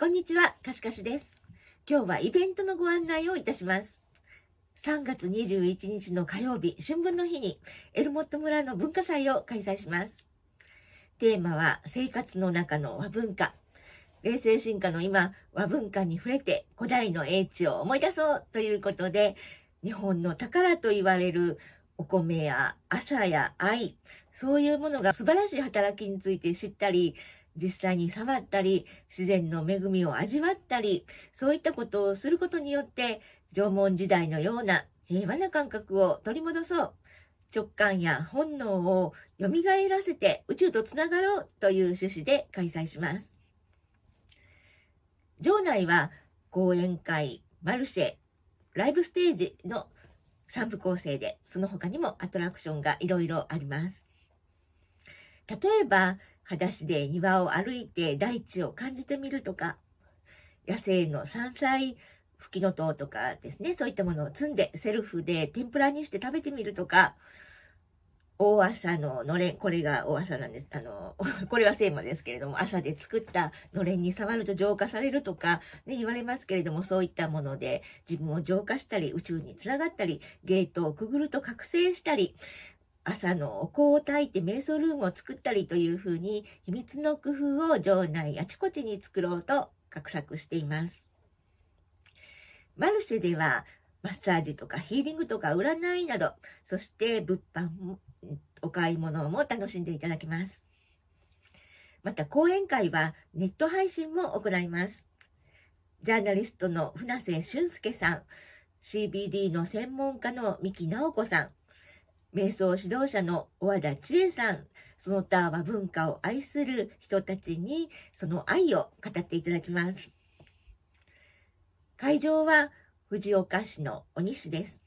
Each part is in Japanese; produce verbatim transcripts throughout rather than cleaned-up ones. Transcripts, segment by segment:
こんにちは、かしかしです。今日はイベントのご案内をいたします。さんがつにじゅういちにちの火曜日、春分の日にエルモット村の文化祭を開催します。テーマは生活の中の和文化。冷静進化の今、和文化に触れて古代の英知を思い出そうということで、日本の宝と言われるお米や朝や藍、そういうものが素晴らしい働きについて知ったり、実際に触ったり、自然の恵みを味わったり、そういったことをすることによって、縄文時代のような平和な感覚を取り戻そう。直感や本能を蘇らせて宇宙とつながろうという趣旨で開催します。場内は講演会、マルシェ、ライブステージのさん部構成で、その他にもアトラクションがいろいろあります。例えば、裸足で庭を歩いて大地を感じてみるとか、野生の山菜、フキノトウとかですね、そういったものを摘んでセルフで天ぷらにして食べてみるとか、大麻ののれん、これが大麻なんです。あの、これはセーマですけれども、朝で作ったのれんに触ると浄化されるとか、ね、言われますけれども、そういったもので自分を浄化したり、宇宙につながったり、ゲートをくぐると覚醒したり、朝のお香を焚いて瞑想ルームを作ったりというふうに、秘密の工夫を場内あちこちに作ろうと画策しています。マルシェでは、マッサージとかヒーリングとか占いなど、そして物販も、お買い物も楽しんでいただけます。また講演会はネット配信も行います。ジャーナリストの船瀬俊介さん、シービーディー の専門家の三木直子さん、瞑想指導者の小和田千恵さん、その他は文化を愛する人たちにその愛を語っていただきます。会場は藤岡市の小西です。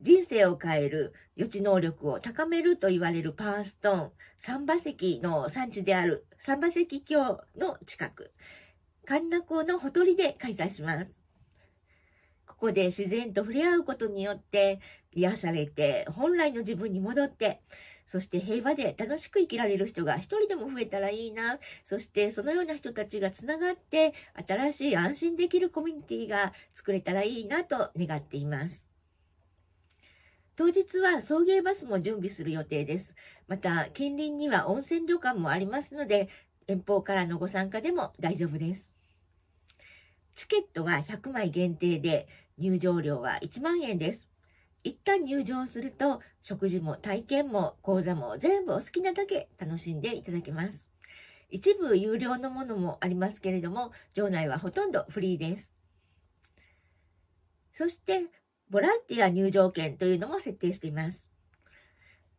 人生を変える、予知能力を高めると言われるパワーストーン、三馬石の産地である三馬石峡の近く、神名港のほとりで開催します。ここで自然と触れ合うことによって、癒されて、本来の自分に戻って、そして平和で楽しく生きられる人が一人でも増えたらいいな、そしてそのような人たちがつながって、新しい安心できるコミュニティが作れたらいいなと願っています。当日は送迎バスも準備する予定です。また、近隣には温泉旅館もありますので、遠方からのご参加でも大丈夫です。チケットはひゃくまい限定で、入場料はいちまんえんです。一旦入場すると、食事も体験も講座も全部お好きなだけ楽しんでいただけます。一部有料のものもありますけれども、場内はほとんどフリーです。そして、ボランティア入場券というのも設定しています。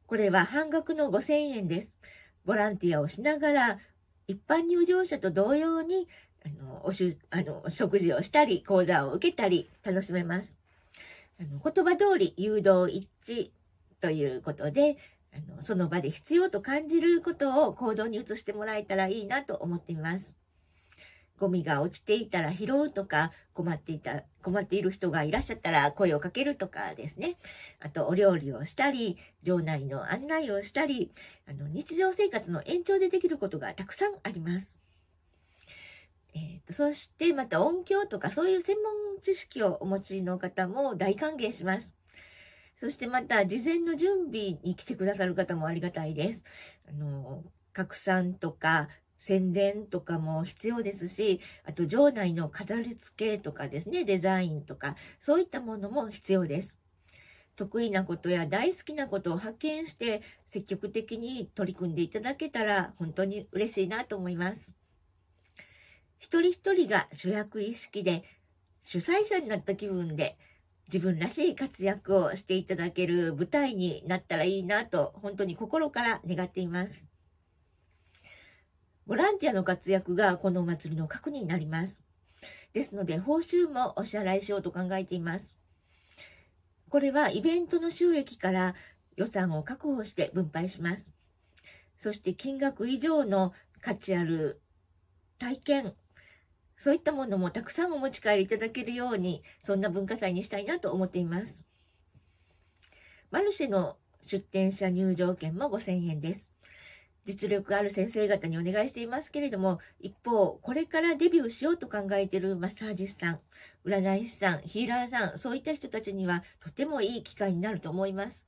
これは半額のごせんえんです。ボランティアをしながら、一般入場者と同様に、あの、おしゅ、あの、食事をしたり、講座を受けたり、楽しめます。あの、言葉通り、誘導一致ということで、あの、その場で必要と感じることを行動に移してもらえたらいいなと思っています。ゴミが落ちていたら拾うとか、困っていた、困っている人がいらっしゃったら声をかけるとかですね。あと、お料理をしたり、場内の案内をしたり、あの、日常生活の延長でできることがたくさんあります。えっと、そして、また音響とかそういう専門知識をお持ちの方も大歓迎します。そしてまた、事前の準備に来てくださる方もありがたいです。あの、拡散とか、宣伝とかも必要ですし、あと場内の飾り付けとかですね、デザインとか、そういったものも必要です。得意なことや大好きなことを発見して、積極的に取り組んでいただけたら、本当に嬉しいなと思います。一人一人が主役意識で、主催者になった気分で、自分らしい活躍をしていただける舞台になったらいいなと、本当に心から願っています。ボランティアの活躍がこのお祭りの核になります。ですので、報酬もお支払いしようと考えています。これはイベントの収益から予算を確保して分配します。そして金額以上の価値ある体験、そういったものもたくさんお持ち帰りいただけるように、そんな文化祭にしたいなと思っています。マルシェの出店者入場券もごせんえんです。実力ある先生方にお願いしていますけれども、一方、これからデビューしようと考えているマッサージ師さん、占い師さん、ヒーラーさん、そういった人たちにはとてもいい機会になると思います。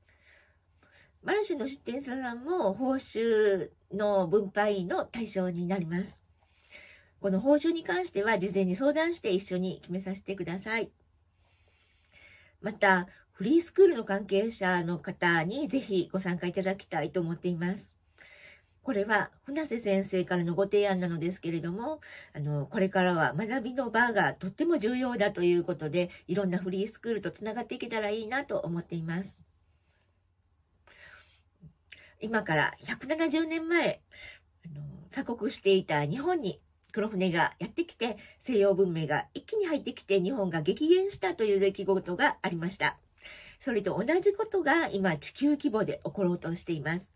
マルシェの出店者さんも報酬の分配の対象になります。この報酬に関しては事前に相談して一緒に決めさせてください。また、フリースクールの関係者の方にぜひご参加いただきたいと思っています。これは、船瀬先生からのご提案なのですけれども、あの、これからは学びの場がとっても重要だということで、いろんなフリースクールとつながっていけたらいいなと思っています。今からひゃくななじゅうねんまえ、あの、鎖国していた日本に黒船がやってきて、西洋文明が一気に入ってきて日本が激減したという出来事がありました。それと同じことが今地球規模で起ころうとしています。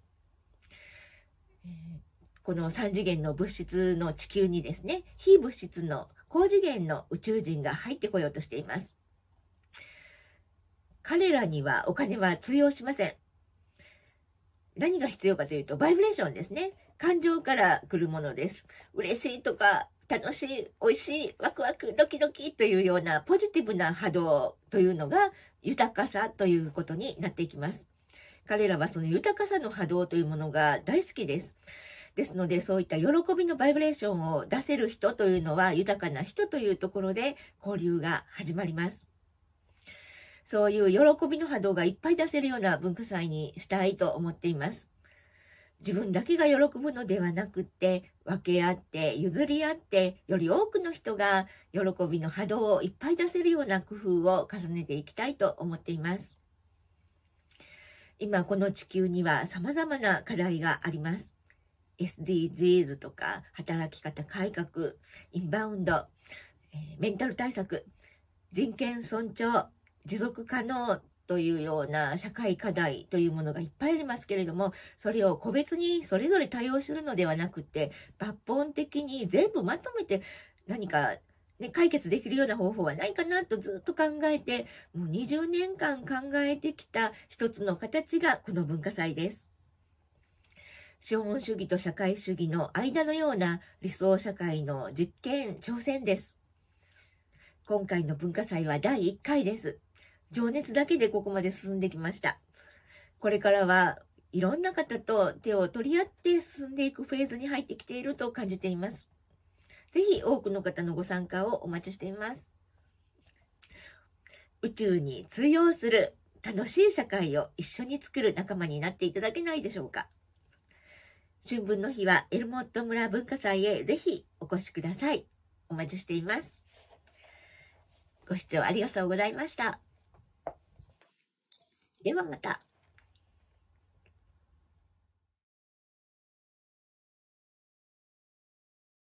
このさん次元の物質の地球にですね、非物質の高次元の宇宙人が入ってこようとしています。彼らにはお金は通用しません。何が必要かというと、バイブレーションですね。感情から来るものです。嬉しいとか、楽しい、美味しい、ワクワク、ドキドキというようなポジティブな波動というのが豊かさということになっていきます。彼らはその豊かさの波動というものが大好きです。ですので、そういった喜びのバイブレーションを出せる人というのは豊かな人というところで交流が始まります。そういう喜びの波動がいっぱい出せるような文化祭にしたいと思っています。自分だけが喜ぶのではなくて、分け合って、譲り合って、より多くの人が喜びの波動をいっぱい出せるような工夫を重ねていきたいと思っています。今この地球には様々な課題があります。エスディージーズ とか働き方改革、インバウンド、メンタル対策、人権尊重、持続可能というような社会課題というものがいっぱいありますけれども、それを個別にそれぞれ対応するのではなくて、抜本的に全部まとめて何かね、解決できるような方法はないかなとずっと考えて、もうにじゅうねんかん考えてきた一つの形がこの文化祭です。資本主義と社会主義の間のような理想社会の実験、挑戦です。今回の文化祭はだいいっかいです。情熱だけでここまで進んできました。これからはいろんな方と手を取り合って進んでいくフェーズに入ってきていると感じています。ぜひ多くの方のご参加をお待ちしています。宇宙に通用する楽しい社会を一緒に作る仲間になっていただけないでしょうか。春分の日はエルモット村文化祭へぜひお越しください。お待ちしています。ご視聴ありがとうございました。ではまた。